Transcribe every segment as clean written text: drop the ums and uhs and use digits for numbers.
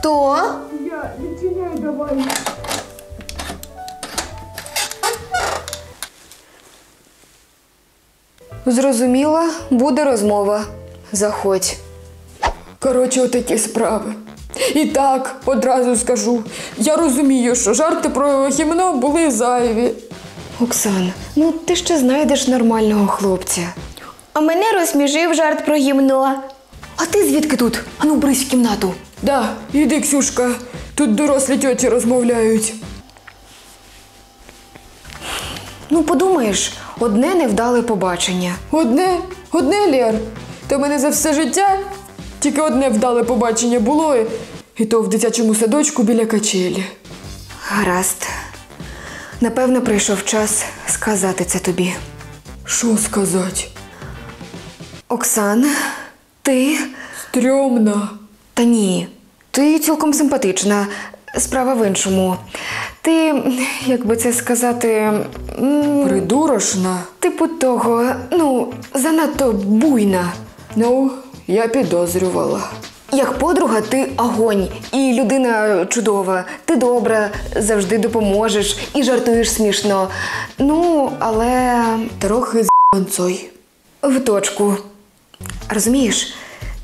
Кто? Я, не теряй, давай. Зрозуміло, буде розмова. Заходь. Коротше, отакі справи. І так, одразу скажу, я розумію, що жарти про гімно були зайві. Оксана, ну ти ще знайдеш нормального хлопця. А мене розсмішив жарт про гімно. А ти звідки тут? Ану, брись в кімнату. Да, іди, Ксюшка. Тут дорослі тьоті розмовляють. Ну, подумаєш, одне невдале побачення. Одне? Одне, Лєр? Та в мене за все життя тільки одне вдале побачення було, і то в дитячому садочку біля качелі. Гаразд. Напевно, прийшов час сказати це тобі. Що сказати? Оксан, ти… Стрьомна. Та ні, ти цілком симпатична. Справа в іншому. Ти, як би це сказати… Придурошна? Типу того, ну, занадто буйна. Ну, я підозрювала. Як подруга ти огонь. І людина чудова. Ти добра, завжди допоможеш і жартуєш смішно. Ну, але… Трохи з***нцой. В точку. Розумієш,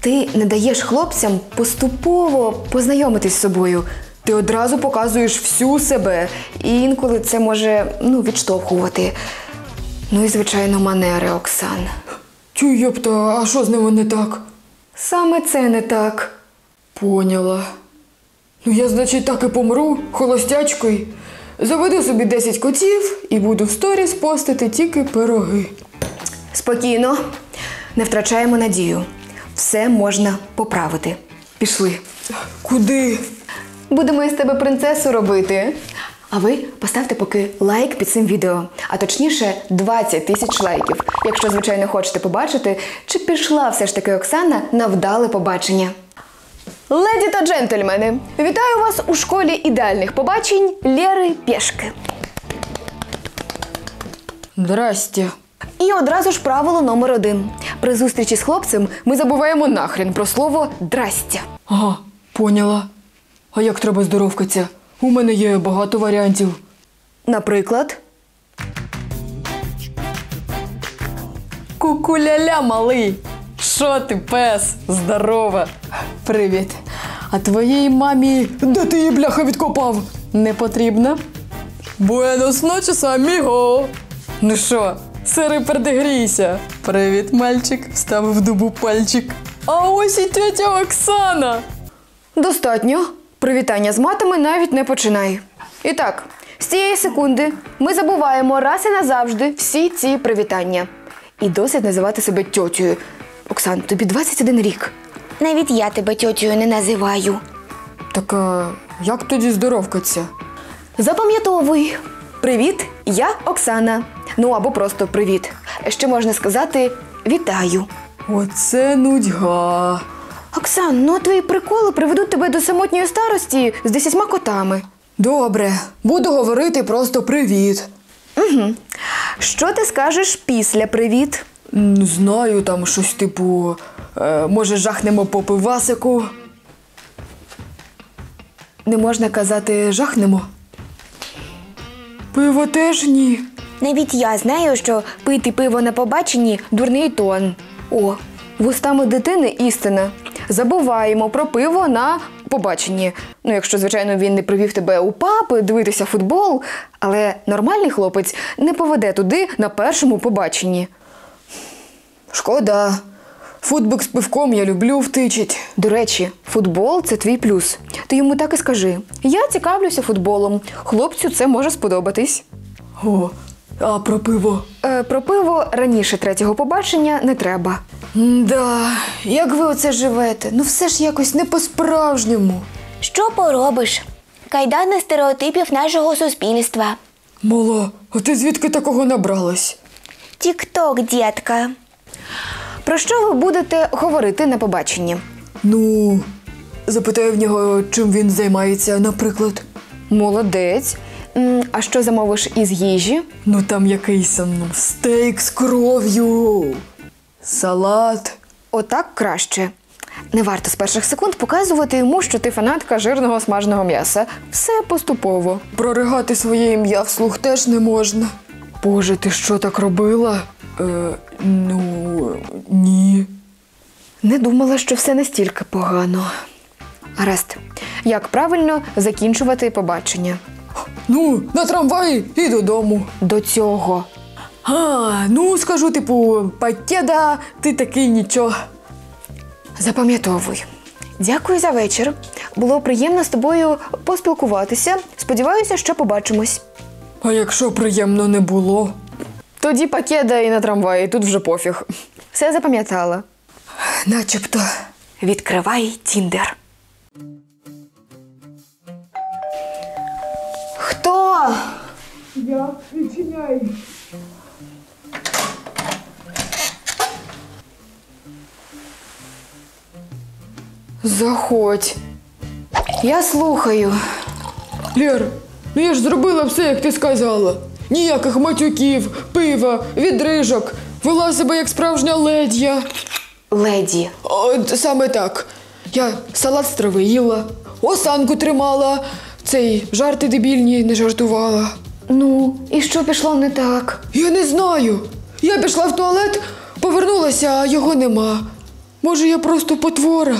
ти не даєш хлопцям поступово познайомитись з собою. Ти одразу показуєш всю себе. І інколи це може, ну, відштовхувати. Ну і, звичайно, манери, Оксан. Тю, єпта, а що з ними не так? Саме це не так. Поняла. Ну я, значить, так і помру холостячкою. Заведу собі 10 котів і буду в сторіс постити тільки пироги. Спокійно. Не втрачаємо надію. Все можна поправити. Пішли. Куди? Будемо із тебе принцесу робити. А ви поставте поки лайк під цим відео. А точніше 20 000 лайків. Якщо, звичайно, хочете побачити, чи пішла все ж таки Оксана на вдале побачення. Леді та джентльмени, вітаю вас у школі ідеальних побачень Лєри Пешки. Здрасте. І одразу ж правило номер 1. При зустрічі з хлопцем ми забуваємо нахрен про слово «здрастя». Ага, поняла. А як треба здоровкатися? У мене є багато варіантів. Наприклад? Кукуляля, малий! Що ти, пес? Здорова! Привіт! А твоєї мамі… Де ти її, бляха, відкопав? Не потрібно? Буенос ночес, аміго! Ну що, сири, передігрійся! Привіт, мальчик! Вставив в дубу пальчик. А ось і тетя Оксана! Достатньо. Привітання з матами навіть не починай. І так, з цієї секунди ми забуваємо раз і назавжди всі ці привітання. І досить називати себе тьотею. Оксан, тобі 21 рік. Навіть я тебе тьотею не називаю. Так, а як тоді здоровкатися? Запам'ятовуй. Привіт, я Оксана. Ну, або просто привіт. Ще можна сказати вітаю. Оце нудьга. Оксан, ну твої приколи приведуть тебе до самотньої старості з 10 котами. Добре, буду говорити просто привіт. Угу. Що ти скажеш після привіт? Не знаю, там щось типу, може жахнемо по пивасику? Не можна казати жахнемо? Пиво теж ні. Навіть я знаю, що пити пиво на побаченні – дурний тон. О, вустами дитини істина. Забуваємо про пиво на побаченні. Ну, якщо, звичайно, він не привів тебе у паб дивитися футбол, але нормальний хлопець не поведе туди на першому побаченні. Шкода. Футбик з пивком я люблю втичить. До речі, футбол – це твій плюс. Ти йому так і скажи. Я цікавлюся футболом. Хлопцю це може сподобатись. О, а про пиво? Про пиво раніше 3-го побачення не треба. Да, як ви оце живете? Ну все ж якось не по-справжньому. Що поробиш? Кайдани стереотипів нашого суспільства. Мала, а ти звідки такого набралась? TikTok, дітка. Про що ви будете говорити на побаченні? Ну, запитаю в нього, чим він займається, наприклад. Молодець. А що замовиш із їжі? Ну там якийсь стейк з кров'ю. Салат. Отак краще. Не варто з перших секунд показувати йому, що ти фанатка жирного смаженого м'яса. Все поступово. Проригати своє ім'я вслух теж не можна. Боже, ти що так робила? Ну, ні. Не думала, що все настільки погано. Гаразд. Як правильно закінчувати побачення? Ну, на трамваї і додому. До цього. Ну, скажу, типу, пакеда, ти такий нічого. Запам'ятовуй. Дякую за вечір. Було приємно з тобою поспілкуватися. Сподіваюся, що побачимось. А якщо приємно не було? Тоді пакеда і на трамваї, тут вже пофіг. Все запам'ятала. Начебто. Відкривай Тіндер. Хто? Я. Відчиняй. Заходь. Я слухаю. Лєр, ну я ж зробила все, як ти сказала. Ніяких матюків, пива, відрижок. Вела себе як справжня ледя. Леді. От саме так. Я салат з трави їла, осанку тримала, жарти дебільні не жартувала. Ну, і що пішло не так? Я не знаю. Я пішла в туалет, повернулася, а його нема. Може, я просто потвора?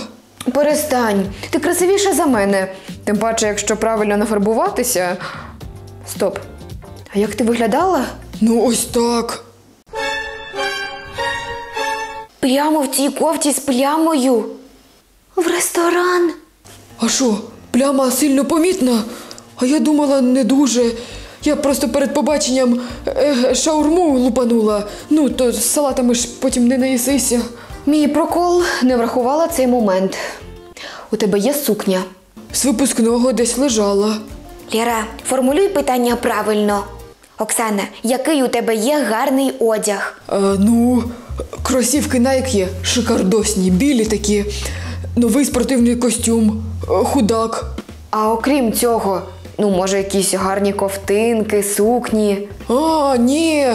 Перестань, ти красивіша за мене. Тим паче, якщо правильно нафарбуватися... Стоп, а як ти виглядала? Ну, ось так. Прямо в цій кофті з плямою. В ресторан. А що, пляма сильно помітна? А я думала, не дуже. Я просто перед побаченням шаурму лупанула. Ну, то з салатами ж потім не наїсися. Мій прокол не врахувала цей момент. У тебе є сукня? З випускного десь лежала. Лера, формулюй питання правильно. Оксана, який у тебе є гарний одяг? Ну, кросівки Nike є, шикардосні, білі такі. Новий спортивний костюм, худак. А окрім цього, ну, може, якісь гарні ковтинки, сукні? А, ні,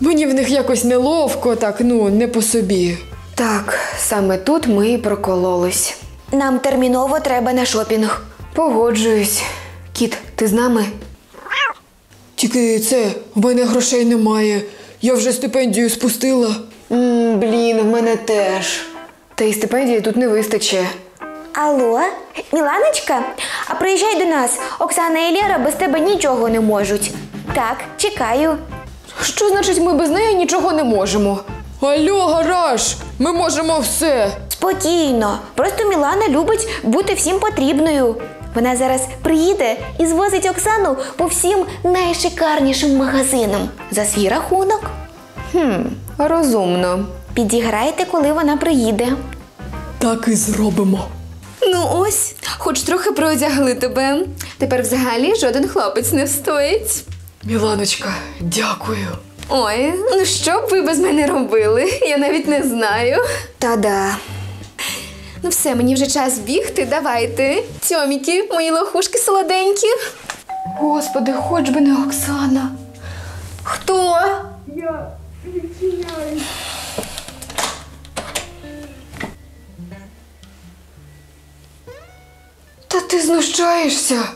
мені в них якось неловко, так, ну, не по собі. Так, саме тут ми і прокололись. Нам терміново треба на шопінг. Погоджуюсь. Кіт, ти з нами? Тільки в мене грошей немає. Я вже стипендію спустила. Блін, в мене теж. Та й стипендії тут не вистачить. Алло, Міланочка? А приїжджай до нас. Оксана і Лера без тебе нічого не можуть. Так, чекаю. Що значить ми без неї нічого не можемо? Алло, гараж! Ми можемо все! Спокійно! Просто Мілана любить бути всім потрібною. Вона зараз приїде і звозить Оксану по всім найшикарнішим магазинам. За свій рахунок. Розумно. Підіграйте, коли вона приїде. Так і зробимо. Ну ось, хоч трохи проодягли тебе. Тепер взагалі жоден хлопець не встоїть. Міланочка, дякую. Ой, ну що б ви без мене робили? Я навіть не знаю. Та-да. Ну все, мені вже час бігти, давайте. Тьоміки, мої лохушки солоденькі. Господи, хоч би не Оксана. Хто? Я відчиняю. Та ти знущаєшся?